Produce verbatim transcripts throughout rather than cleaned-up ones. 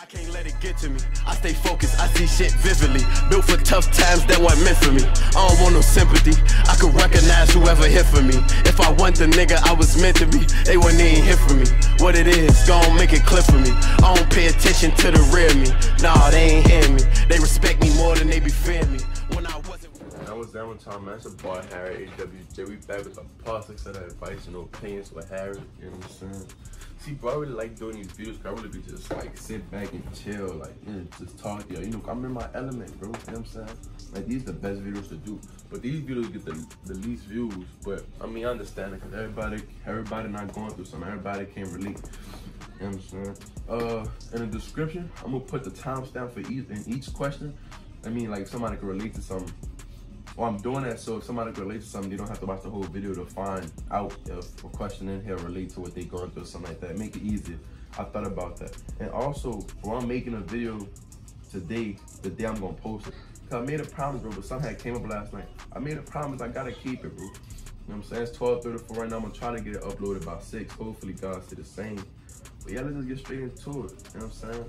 I can't let it get to me. I stay focused, I see shit vividly. Built for tough times that weren't meant for me. I don't want no sympathy. I could recognize whoever hit for me. If I want the nigga I was meant to be, they wouldn't even hit for me. What it is, gon' make it clear for me. I don't pay attention to the real me. Nah, they ain't hearing me. They respect me more than they be fearing me. When I wasn't. That was that one time, man. That's a boy, HarryAWJ. We back with the politics of the advice and opinions with Harry. You know what I'm saying? See, bro, I really like doing these videos because I really be just like sit back and chill, like, yeah, just talk, yo. You know, I'm in my element, bro. You know what I'm saying? Like, these are the best videos to do, but these videos get the, the least views. But I mean, I understand it because everybody, everybody not going through something, everybody can't relate. You know what I'm saying? Uh, in the description, I'm gonna put the timestamp for each in each question. I mean, like, somebody can relate to something. Well, I'm doing that so if somebody can relate to something, they don't have to watch the whole video to find out if a question in here relate to what they're going through or something like that. Make it easy. I thought about that. And also, while I'm making a video today, the day I'm gonna post it. Cause I made a promise, bro, but something came up last night. I made a promise, I gotta keep it, bro. You know what I'm saying? It's twelve thirty-four right now. I'm gonna try to get it uploaded by six. Hopefully, God say the same. But yeah, let's just get straight into it. You know what I'm saying?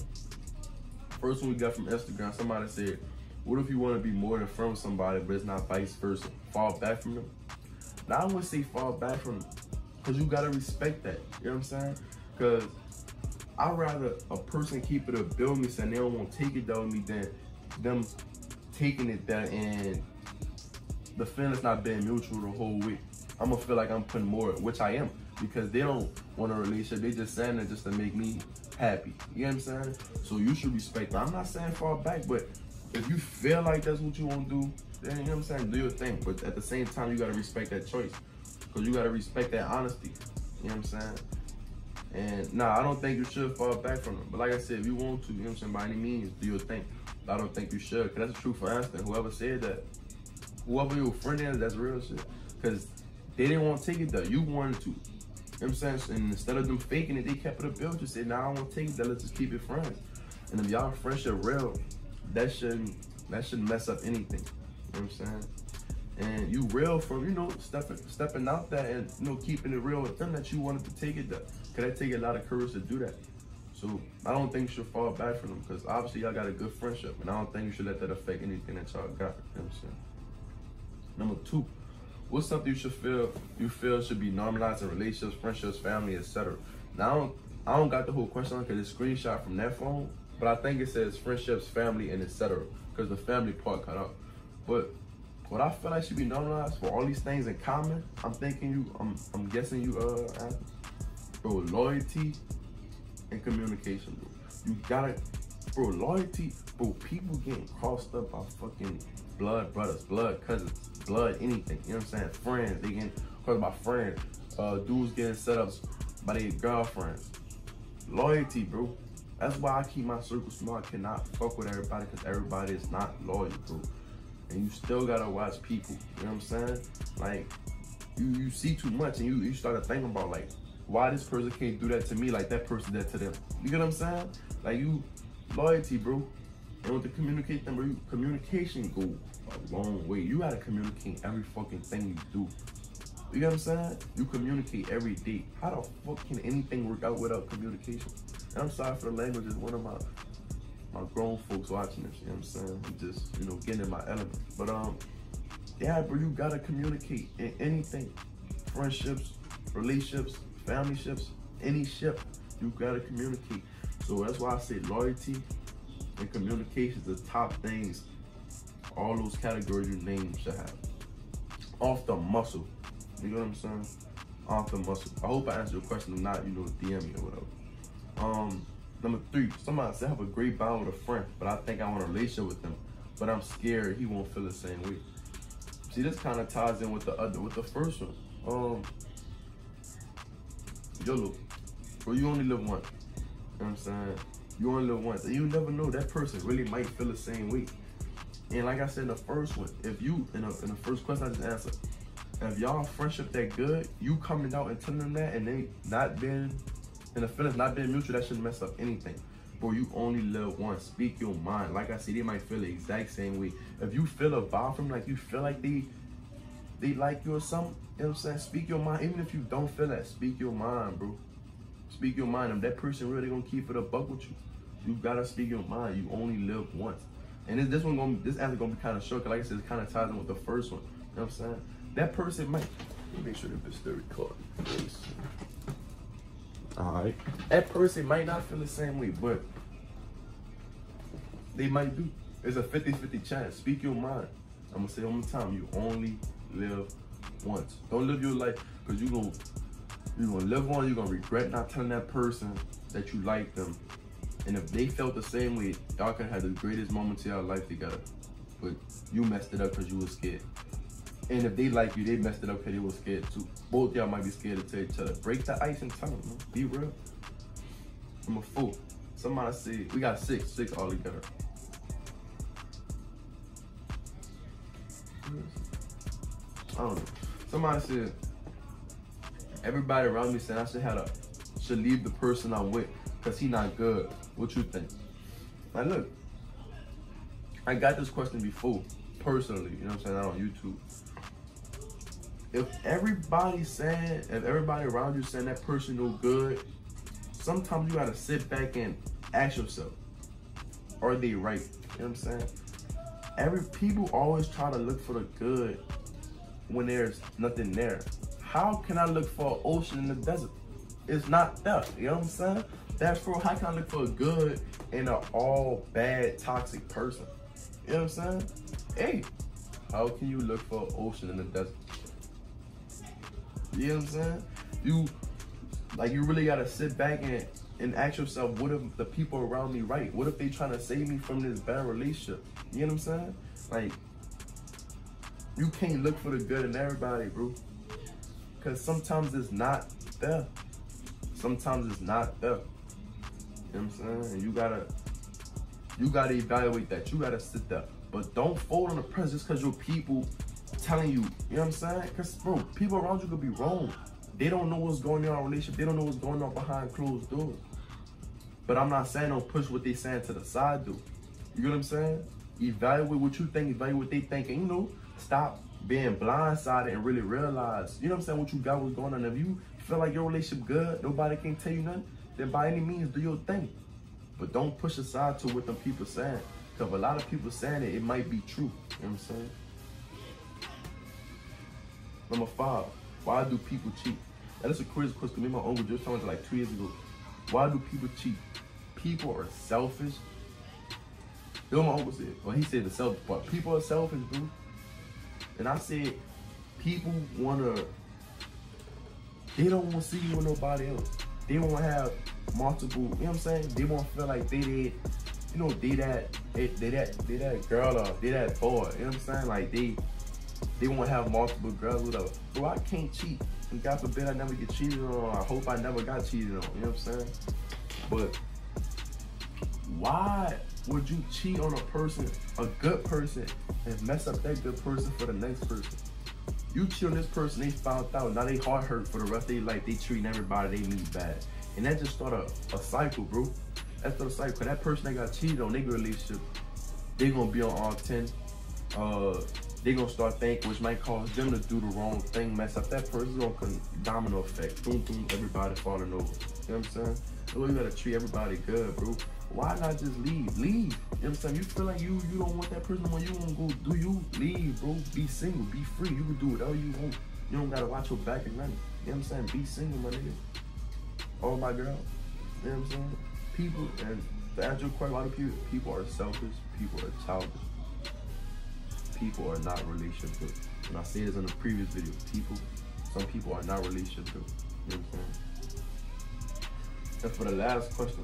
First one we got from Instagram, somebody said, what if you want to be more than friends with somebody, but it's not vice versa? Fall back from them? Now, I wouldn't say fall back from them, because you got to respect that. You know what I'm saying? Because I'd rather a person keep it up, build me, saying they don't want to take it down me, than them taking it there and the feeling's not being mutual the whole week. I'm going to feel like I'm putting more, which I am, because they don't want a relationship. They just saying it just to make me happy. You know what I'm saying? So you should respect them. I'm not saying fall back, but if you feel like that's what you want to do, then you know what I'm saying, do your thing. But at the same time, you got to respect that choice. Because you got to respect that honesty. You know what I'm saying? And nah, I don't think you should fall back from them. But like I said, if you want to, you know what I'm saying, by any means, do your thing. But I don't think you should. Because that's a truthful answer. Whoever said that, whoever your friend is, that's real shit. Because they didn't want to take it though. You wanted to. You know what I'm saying? And instead of them faking it, they kept it up. They just said, nah, I don't want to take it though. Let's just keep it friends. And if y'all friendship real, that shouldn't that shouldn't mess up anything. You know what I'm saying? And you real from, you know, stepping stepping out that and, you know, keeping it real with them that you wanted to take it there. Cause that take a lot of courage to do that. So I don't think you should fall back from them because obviously y'all got a good friendship and I don't think you should let that affect anything that y'all got. You know what I'm saying? Number two, what's something you should feel you feel should be normalized in relationships, friendships, family, et cetera. Now I don't I don't got the whole question on because it's screenshot from that phone. But I think it says friendships, family, and et cetera. Because the family part cut out. But what I feel like should be normalized for all these things in common, I'm thinking you, I'm, I'm guessing you, uh, bro, loyalty and communication, bro. You gotta, bro, loyalty, bro, people getting crossed up by fucking blood brothers, blood cousins, blood anything. You know what I'm saying? Friends, they getting crossed by friends. Uh, dudes getting set up by their girlfriends. Loyalty, bro. That's why I keep my circle small. I cannot fuck with everybody because everybody is not loyal, bro. And you still gotta watch people. You know what I'm saying? Like, you, you see too much and you, you start to think about, like, why this person can't do that to me like that person did to them. You get what I'm saying? Like, you, loyalty, bro. And with the communication, bro, you, communication go a long way. You gotta communicate every fucking thing you do. You get what I'm saying? You communicate every day. How the fuck can anything work out without communication? And I'm sorry for the language, it's one of my my grown folks watching this, you know what I'm saying? I'm just, you know, getting in my element. But um, yeah, bro, you gotta communicate in anything. Friendships, relationships, family ships, any ship, you gotta communicate. So that's why I say loyalty and communication is the top things all those categories you named should have. Off the muscle. You know what I'm saying? Off the muscle. I hope I answered your question. If not, you know, D M me or whatever. Um, number three, somebody said I have a great bond with a friend, but I think I want a relationship with them, but I'm scared he won't feel the same way. See, this kind of ties in with the other, with the first one. Um, YOLO, bro, you only live once. You know what I'm saying? You only live once, and you never know, that person really might feel the same way. And like I said in the first one, if you, in, a, in the first question I just answered, if y'all friendship that good, you coming out and telling them that, and they not been, and the feelings not being mutual, that shouldn't mess up anything. Bro, you only live once. Speak your mind. Like I said, they might feel the exact same way. If you feel a vibe from like you feel like they they like you or something, you know what I'm saying? Speak your mind. Even if you don't feel that, speak your mind, bro. Speak your mind. If that person really gonna keep it a buck with you, You gotta speak your mind. You only live once. And this, this one gonna, this answer gonna be kind of short. Cause like I said, it kind of ties in with the first one. You know what I'm saying? That person might. Let me make sure that bitch thirty card. All right. That person might not feel the same way, but they might do. It's a fifty fifty chance. Speak your mind. I'm gonna say one more time. You only live once. Don't live your life because you gonna you gonna live on. You're gonna regret not telling that person that you like them. And if they felt the same way, y'all could have the greatest moments of your life together. But you messed it up because you were scared. And if they like you, they messed it up because they were scared too. Both y'all might be scared to tell each other. Break the ice and tell them, man. Be real. I'm a fool. Somebody said, we got six, six all together. I don't know. Somebody said, everybody around me said I should have a, should leave the person I'm with because he not good. What you think? Now look, I got this question before, personally, you know what I'm saying, not on YouTube. If everybody saying, if everybody around you saying that person no good, sometimes you gotta sit back and ask yourself, are they right? You know what I'm saying? Every, people always try to look for the good when there's nothing there. How can I look for an ocean in the desert? It's not there, you know what I'm saying? That's for, how can I look for a good in an all bad, toxic person? You know what I'm saying? Hey, how can you look for an ocean in the desert? You know what I'm saying? You, like, you really gotta sit back and, and ask yourself, what if the people around me right? What if they trying to save me from this bad relationship? You know what I'm saying? Like, you can't look for the good in everybody, bro. Cause sometimes it's not there. Sometimes it's not there. You know what I'm saying? And you gotta, you gotta evaluate that. You gotta sit there. But don't fold on the press just because your people telling you. You know what I'm saying? Because, bro, people around you could be wrong. They don't know what's going on in a relationship. They don't know what's going on behind closed doors. But I'm not saying don't push what they saying to the side, dude. You know what I'm saying? Evaluate what you think. Evaluate what they think. And, you know, stop being blindsided and really realize, you know what I'm saying, what you got, what's going on. If you feel like your relationship good, nobody can tell you nothing, then by any means do your thing. But don't push aside to what them people saying. Because a lot of people saying it, it might be true. You know what I'm saying? Number five, why do people cheat? Now, that's a crazy question. Me and my uncle just talking to like two years ago. Why do people cheat? People are selfish. You know what my uncle said? Well, he said the selfish part. People are selfish, bro. And I said, people wanna, they don't wanna see you with nobody else. They wanna have multiple, you know what I'm saying? They wanna feel like they did, you know, they that, they, they that, they that girl or they that boy, you know what I'm saying? Like they, they wanna have multiple girls, whatever. Bro, I can't cheat. And God forbid I never get cheated on, or I hope I never got cheated on, you know what I'm saying? But why would you cheat on a person, a good person, and mess up that good person for the next person? You cheat on this person, they found out, now they heart hurt for the rest of their life, they treating everybody they meet bad. And that just started a, a cycle, bro. That's the cycle, cause that person that got cheated on, their relationship, they gonna be on all ten. Uh, they gonna start thinking, which might cause them to do the wrong thing, mess up that person, it's gonna domino effect, boom, boom, everybody falling over. You know what I'm saying? So you gotta treat everybody good, bro. Why not just leave? Leave. You know what I'm saying? You feel like you you don't want that person anymore. You want to go do you? Leave, bro. Be single. Be free. You can do whatever you want. You don't got to watch your back and nothing. You know what I'm saying? Be single, my nigga. Or my girl. You know what I'm saying? People, and to answer your question, a lot of people, people are selfish. People are childish. People are not relationship good. And I said this in a previous video. People, some people are not relationship good. You know what I'm saying? And for the last question,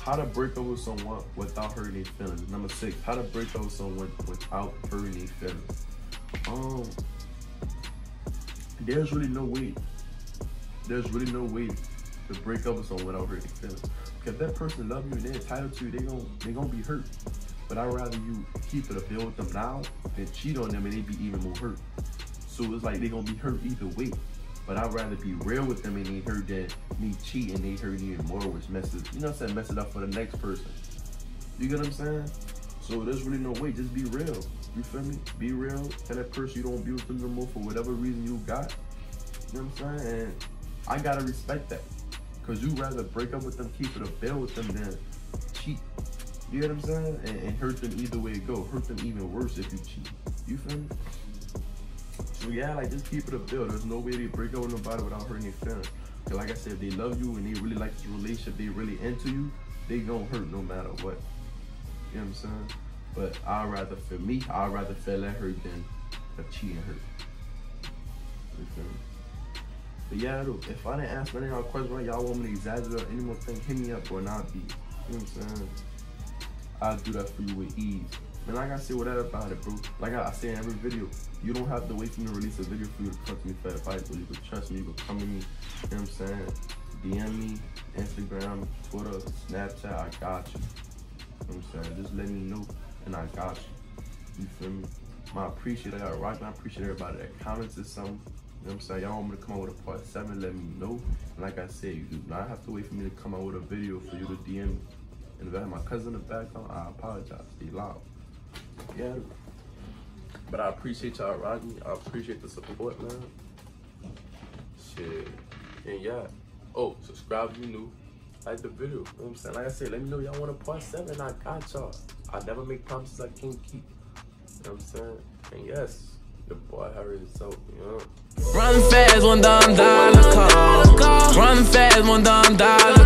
how to break up with someone without hurting their feelings. Number six, how to break up with someone without hurting their feelings. Um, there's really no way, there's really no way to break up with someone without hurting their feelings. Because if that person loves you and they're entitled to you, they're gonna, they gonna be hurt. But I'd rather you keep it a bill with them now than cheat on them and they be even more hurt. So it's like they're gonna be hurt either way. But I'd rather be real with them and they heard that me cheating, they heard even more, which messes, you know what I'm saying, mess it up for the next person. You get what I'm saying? So there's really no way, just be real. You feel me? Be real. Tell that person you don't be with them no more for whatever reason you got. You know what I'm saying? And I gotta respect that. Cause you'd rather break up with them, keep it a bill with them than cheat. You know what I'm saying? And, and hurt them either way it go. Hurt them even worse if you cheat. You feel me? So yeah, like just keep it a bill. There's no way to break up with nobody without hurting their feelings. Cause like I said, if they love you and they really like this relationship, they really into you, they gonna hurt no matter what. You know what I'm saying? But I'd rather, for me, I'd rather feel that hurt than a cheating hurt. You feel me? But yeah, if I didn't answer any of y'all questions, y'all want me to exaggerate or any more thing, hit me up or not be. You know what I'm saying? I'll do that for you with ease. And like I said, what that about it, bro? Like I, I say in every video, you don't have to wait for me to release a video for you to come to me for advice, but you can trust me, you can come to me, you know what I'm saying? D M me, Instagram, Twitter, Snapchat, I got you. You know what I'm saying? Just let me know, and I got you. You feel me? I appreciate, I got rock, I appreciate everybody that comments or something. You know what I'm saying? Y'all want me to come out with a part seven, let me know. And like I said, you do not have to wait for me to come out with a video for you to D M me. And if I had my cousin in the background, I apologize. They loud. Yeah. But I appreciate y'all rocking. I appreciate the support, man. Shit. And yeah. Oh, subscribe if you're new. Like the video. You know what I'm saying? Like I said, let me know y'all want a part seven. I got y'all. I never make promises I can't keep. You know what I'm saying? And yes, your boy Harry is out. You know? Run fast, one dumb dollar call. Run fast, one dumb dollar.